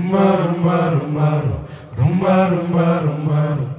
rumba rumba rumba rumba rumba rumba rumba.